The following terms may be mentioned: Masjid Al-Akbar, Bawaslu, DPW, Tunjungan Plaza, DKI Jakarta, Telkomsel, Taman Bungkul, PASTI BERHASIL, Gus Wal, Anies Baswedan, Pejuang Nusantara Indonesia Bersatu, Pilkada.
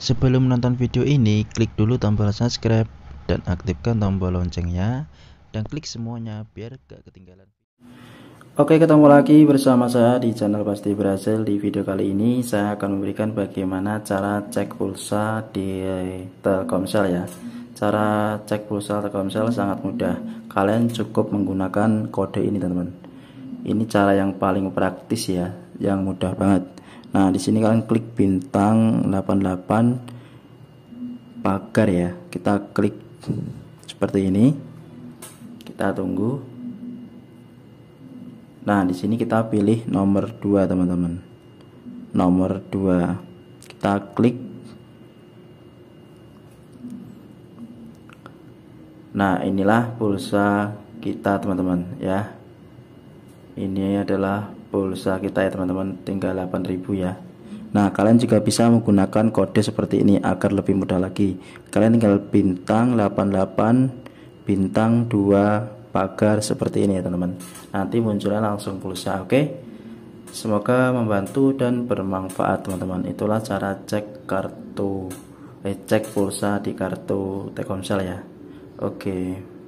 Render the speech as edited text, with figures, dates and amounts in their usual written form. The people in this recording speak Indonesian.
Sebelum menonton video ini, klik dulu tombol subscribe dan aktifkan tombol loncengnya dan klik semuanya biar gak ketinggalan. Oke, ketemu lagi bersama saya di channel Pasti Berhasil. Di video kali ini saya akan memberikan bagaimana cara cek pulsa di Telkomsel ya. Cara cek pulsa Telkomsel sangat mudah. Kalian cukup menggunakan kode ini, teman-teman. Ini cara yang paling praktis ya, yang mudah banget. Nah, di sini kalian klik bintang 88 pagar ya. Kita klik seperti ini. Kita tunggu. Nah, di sini kita pilih nomor 2, teman-teman. Nomor 2. Kita klik. Nah, inilah pulsa kita, teman-teman, ya. Ini adalah pulsa kita ya, teman-teman, tinggal 8.000 ya. Nah, kalian juga bisa menggunakan kode seperti ini agar lebih mudah lagi. Kalian tinggal bintang 88 bintang 2 pagar seperti ini ya, teman-teman. Nanti munculnya langsung pulsa. Oke. Semoga membantu dan bermanfaat, teman-teman. Itulah cara cek cek pulsa di kartu Telkomsel ya. Oke.